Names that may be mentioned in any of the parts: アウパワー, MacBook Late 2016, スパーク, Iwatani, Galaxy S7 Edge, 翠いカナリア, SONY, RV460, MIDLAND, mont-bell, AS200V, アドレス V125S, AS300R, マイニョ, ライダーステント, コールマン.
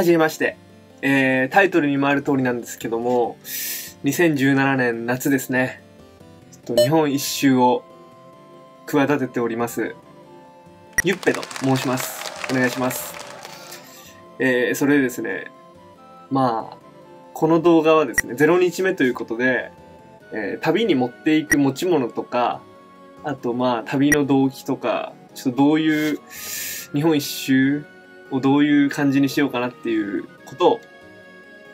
はじめまして、タイトルにもある通りなんですけども、2017年夏ですね。ちょっと日本一周を企てております、ゆっぺと申します。お願いします。それでですね、まあ、この動画はですね、0日目ということで、旅に持っていく持ち物とか、あとまあ、旅の動機とか、ちょっとどういう、日本一周をどういう感じにしようかなっていうことを、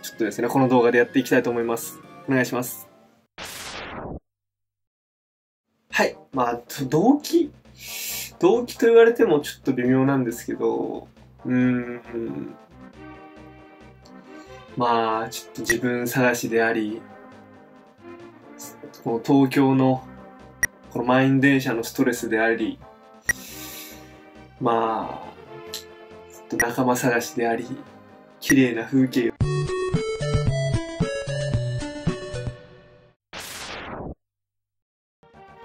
ちょっとですね、この動画でやっていきたいと思います。お願いします。はい。まあ、動機と言われてもちょっと微妙なんですけど、まあ、ちょっと自分探しであり、この東京の、この満員電車のストレスであり、まあ、ちょっと仲間探しであり、綺麗な風景を。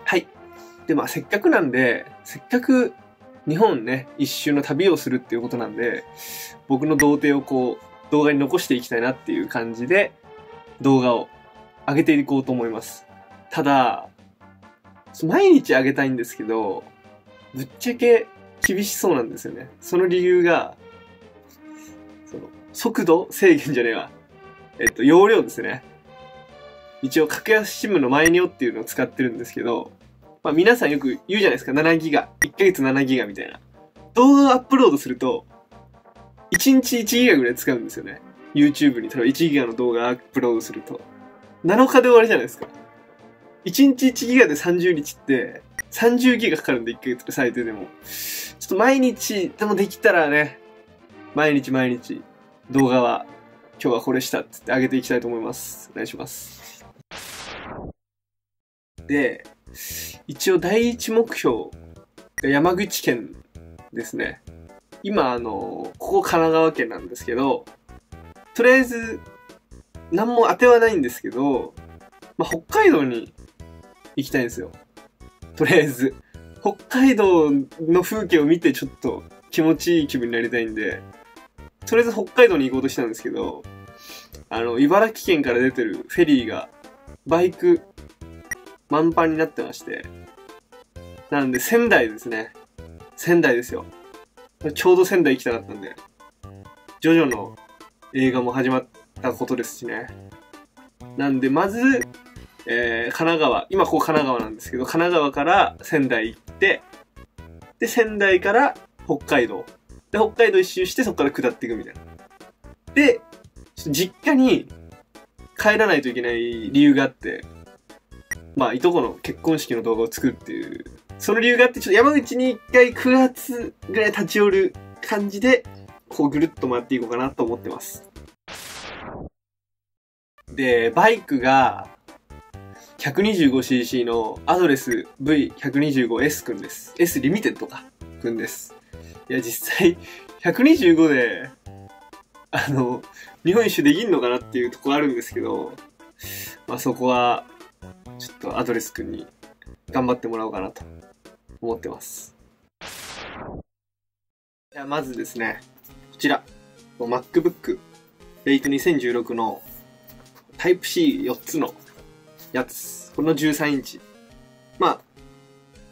はい。で、まあ、せっかく日本ね、一周の旅をするっていうことなんで、僕の童貞をこう、動画に残していきたいなっていう感じで、動画を上げていこうと思います。ただ、毎日上げたいんですけど、ぶっちゃけ、厳しそうなんですよね。その理由が、速度制限じゃねえわ。容量ですね。一応、格安SIMのマイニョっていうのを使ってるんですけど、まあ皆さんよく言うじゃないですか。7ギガ。1ヶ月7ギガみたいな。動画をアップロードすると、1日1ギガぐらい使うんですよね。YouTube に、例えば1ギガの動画をアップロードすると。7日で終わりじゃないですか。1日1ギガで30日って、30ギガかかるんで、1ヶ月で最低でも。ちょっと毎日、でもできたらね、毎日、動画は、今日はこれしたって言って上げていきたいと思います。お願いします。で、一応第一目標、山口県ですね。今、ここ神奈川県なんですけど、とりあえず、何も当てはないんですけど、まあ、北海道に行きたいんですよ。とりあえず、北海道の風景を見てちょっと気持ちいい気分になりたいんで、とりあえず北海道に行こうとしたんですけど、茨城県から出てるフェリーが、バイク、満帆になってまして、なんで仙台ですね。仙台ですよ。ちょうど仙台行きたかったんで、ジョジョの映画も始まったことですしね。なんで、まず、神奈川、今ここ神奈川なんですけど、神奈川から仙台行って、で、仙台から北海道。で、北海道一周して、そこから下っていくみたいな。で、実家に帰らないといけない理由があって、まあ、いとこの結婚式の動画を作るっていう、その理由があって、ちょっと山口に一回9月ぐらい立ち寄る感じで、こうぐるっと回っていこうかなと思ってます。で、バイクが、125cc のアドレス V125S 君です。S リミテッドか。君です。いや、実際、125で、日本一周できんのかなっていうとこあるんですけど、まあそこは、ちょっとアドレス君に頑張ってもらおうかなと思ってます。じゃあまずですね、こちら、MacBook Late 2016の Type-C4 つのやつ。この13インチ。まあ、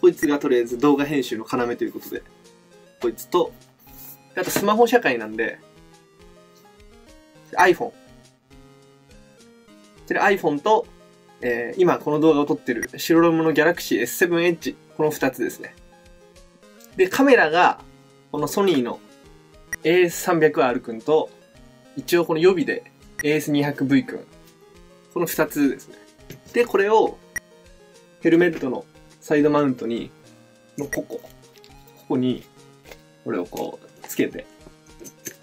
こいつがとりあえず動画編集の要ということで、こいつと、あとスマホ社会なんで、iPhone。こちら iPhone と、今この動画を撮ってる白ロムの Galaxy S7 Edge。この2つですね。で、カメラが、このソニーの AS300R 君と、一応この予備で AS200V 君。この2つですね。で、これを、ヘルメットのサイドマウントに、ここに、これをこう、つけて。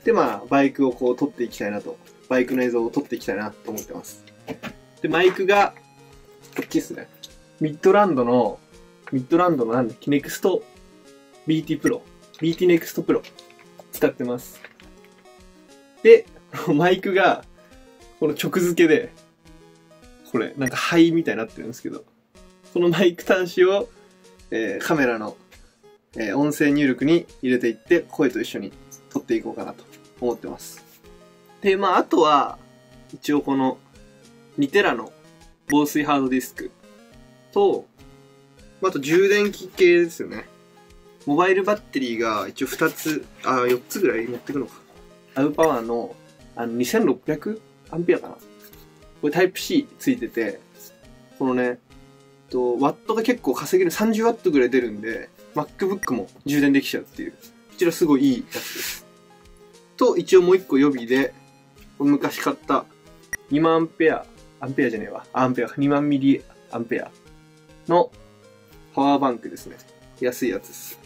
で、まあ、バイクをこう、撮っていきたいなと。バイクの映像を撮っていきたいなと思ってます。で、マイクが、こっちですね。ミッドランドのなんだっけ、NEXT BT Pro。BT NEXT Pro。使ってます。で、マイクが、この直付けで、これ、なんか灰みたいになってるんですけど、このマイク端子を、カメラの、音声入力に入れていって、声と一緒に撮っていこうかなと思ってます。で、まあ、あとは、一応この 2TB の防水ハードディスクと、あと充電器系ですよね。モバイルバッテリーが一応2つ、あ、4つぐらい持ってくのか。アウパワーの、2600A かな。これタイプ C ついてて、このね、ワットが結構稼げる、30W ぐらい出るんで、MacBook も充電できちゃうっていう。こちらすごいいいやつです。と、一応もう1個予備で、昔買った2万mAhのパワーバンクですね。安いやつです。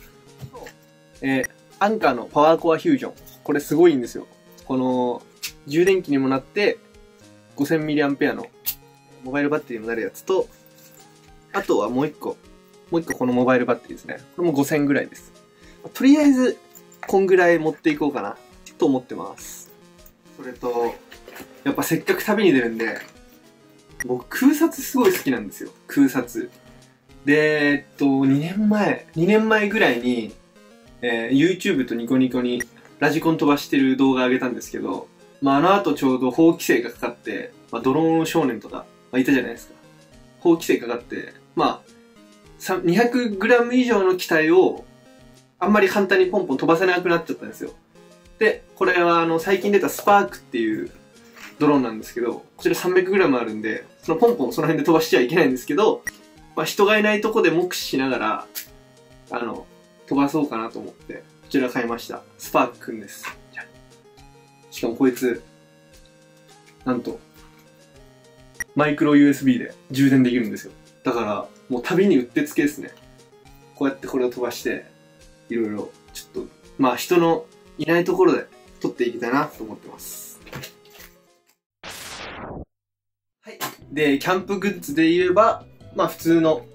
アンカーのパワーコアフュージョン。これすごいんですよ。この、充電器にもなって、5000mAh のモバイルバッテリーにもなるやつと、あとはもう一個このモバイルバッテリーですね。これも5000ぐらいです。とりあえず、こんぐらい持っていこうかな、と思ってます。それと、やっぱせっかく旅に出るんで、僕、空撮すごい好きなんですよ。空撮。で、2年前ぐらいに、YouTube とニコニコにラジコン飛ばしてる動画上げたんですけど、まあ、あの後ちょうど法規制がかかって、ドローン少年とか、いたじゃないですか。法規制かかって、200g 以上の機体をあんまり簡単にポンポン飛ばせなくなっちゃったんですよ。で、これは最近出たスパークっていうドローンなんですけど、こちら 300g あるんで、そのポンポンその辺で飛ばしちゃいけないんですけど、人がいないとこで目視しながら、飛ばそうかなと思って、こちら買いました。スパークくんです。しかもこいつ、なんと、マイクロ USB で充電できるんですよ。だから、もう旅にうってつけですね。こうやってこれを飛ばして、いろいろ、ちょっと、人のいないところで撮っていきたいなと思ってます。はい。で、キャンプグッズで言えば、普通の、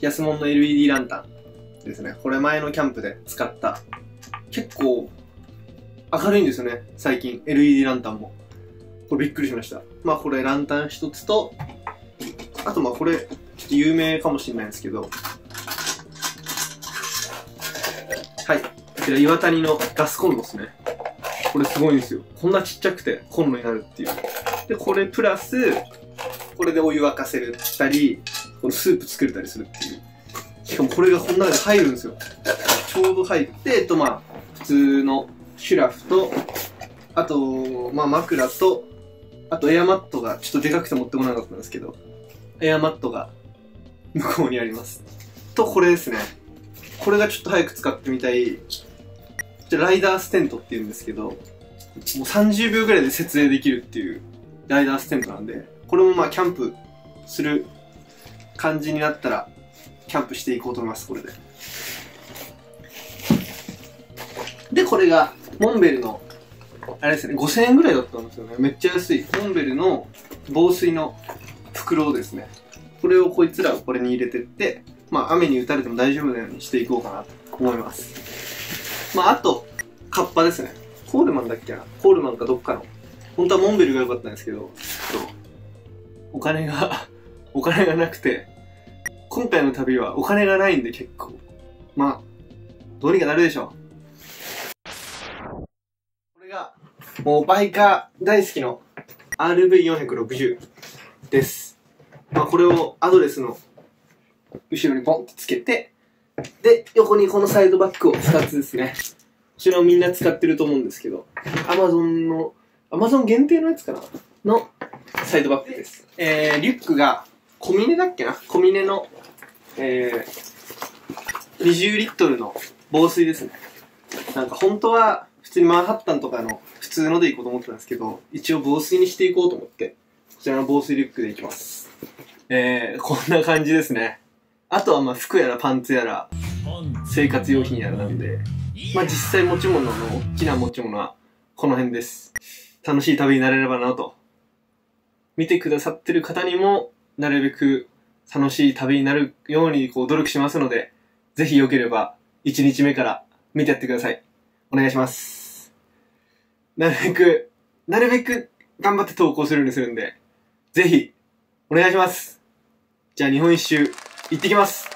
安物の LED ランタンですね。これ前のキャンプで使った。結構、明るいんですよね。最近、LED ランタンも。これびっくりしました。これランタン一つと、あとこれ、ちょっと有名かもしれないんですけど、はい。こちら岩谷のガスコンロですね。これすごいんですよ。こんなちっちゃくてコンロになるっていう。で、これプラス、これでお湯沸かせるったり、このスープ作れたりするっていう。しかもこれがこの中で入るんですよ。ちょうど入って、普通のシュラフと、あと、枕と、あとエアマットが、ちょっとでかくて持ってこなかったんですけど、エアマットが向こうにあります。と、これですね。これがちょっと早く使ってみたい、ライダーステントっていうんですけど、もう30秒ぐらいで設営できるっていうライダーステントなんで、これもキャンプする感じになったら、キャンプしていこうと思います、これで。で、これが、モンベルの、あれですね、5000円ぐらいだったんですよね。めっちゃ安い。モンベルの防水の袋をですね、これをこいつらをこれに入れてって、雨に打たれても大丈夫なようにしていこうかなと思います。あと、カッパですね。コールマンだっけな？コールマンかどっかの。本当はモンベルが良かったんですけど、お金がなくて、今回の旅はお金がないんで結構、どうにかなるでしょう。もうバイカー大好きの RV460 です。これをアドレスの後ろにポンってつけて、で、横にこのサイドバッグを2つですね。こちらをみんな使ってると思うんですけど、Amazon 限定のやつかなのサイドバッグです。リュックが小峰だっけな？小峰の、20リットルの防水ですね。本当は普通にマンハッタンとかの普通のでいこうと思ってたんですけど、一応防水にしていこうと思って、こちらの防水リュックでいきます。こんな感じですね。あとは服やらパンツやら、生活用品やらなんで、実際持ち物の大きな持ち物はこの辺です。楽しい旅になれればなと。見てくださってる方にも、なるべく楽しい旅になるように努力しますので、ぜひ良ければ1日目から見てやってください。お願いします。なるべく頑張って投稿するようにするんで、ぜひ、お願いします。じゃあ日本一周、行ってきます。